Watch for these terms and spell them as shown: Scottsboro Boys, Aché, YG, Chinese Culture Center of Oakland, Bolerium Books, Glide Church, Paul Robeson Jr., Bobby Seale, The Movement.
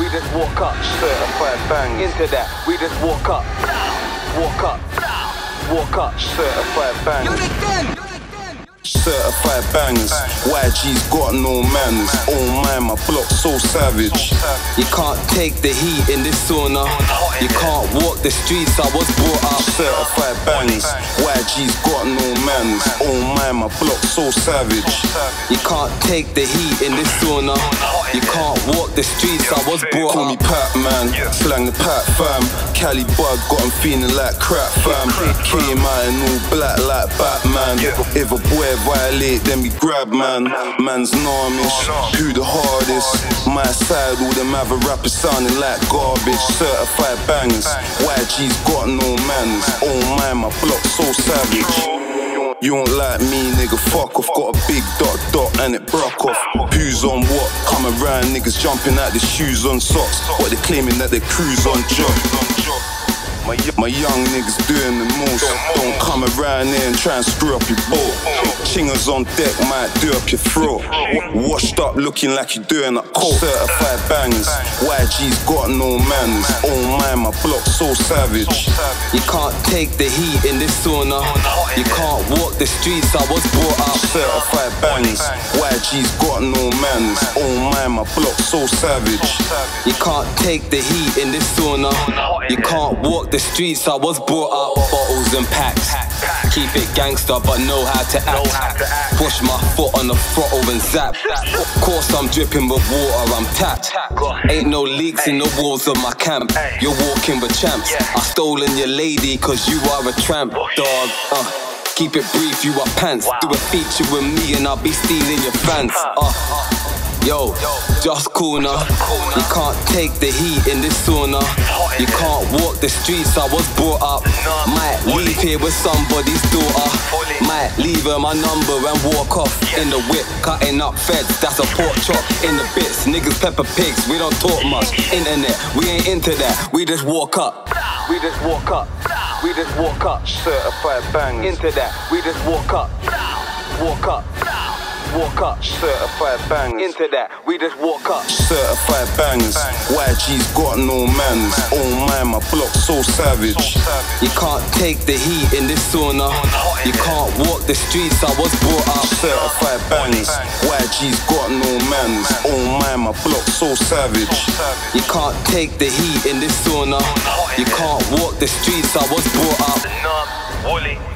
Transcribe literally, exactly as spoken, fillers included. we just walk up, certified bang into that, we just walk up, walk up, walk up, certified bang. Certified bangers, Y G's got no manners. Oh man, my block so savage. You can't take the heat in this sauna. You can't walk the streets, I was brought up. Certified bangers, Y G's got no manners. Oh man, my block so savage. You can't take the heat in this sauna. You can't walk the streets, I was brought up. Call me Pat man, slang the Pat fam. Cali bug got him feeling like crap fam. Came out in all black like Batman. If a boy violate, then we grab man. Man's Narmish, who the hardest? My side, all them other rappers sounding like garbage. Certified bangers, Y G's got no manners. Oh man, my block so savage. You don't like me, nigga, fuck off. Got a big dot dot and it broke off. Who's on what? Come around, niggas jumping out the shoes on socks. But they're claiming that they cruise on job. My young niggas doing the most. Don't come around here and try and screw up your boat. Chingers on deck might do up your throat. Washed up looking like you're doing a coke. Certified bangers, Y G's got no manners. Oh man, my block so savage. You can't take the heat in this sauna. You can't walk the streets, I was brought up. Certified bangers, Y G's got no manners. Oh man, my block so savage. You can't take the heat in this sauna. You can't walk the streets, I was brought up. Bottles and packs, keep it gangster but know how to act. Push my foot on the throttle and zap. Of course I'm dripping with water, I'm tapped. Ain't no leaks in the walls of my camp. You're walking with champs. I stolen your lady cause you are a tramp. Dog, uh keep it brief, you are pants. Do a feature with me and I'll be stealing your fans. Uh Yo, just corner. You can't take the heat in this sauna. You can't walk the streets, I was brought up. Might leave here with somebody's daughter. Might leave her my number and walk off. In the whip, cutting up feds, that's a pork chop. In the bits, niggas pepper pigs, we don't talk much. Internet, we ain't into that, we just walk up. We just walk up, we just walk up. Certified bangers, into that, we just walk up. Walk up. Walk up, certified bangers. Into that, we just walk up. Certified bangers, Y G's got no manners. Oh man, my block so savage. You can't take the heat in this sauna. You can't walk the streets, I was brought up. Certified bangers, Y G's got no manners. Oh man, my block so savage. You can't take the heat in this sauna. You can't walk the streets, I was brought up.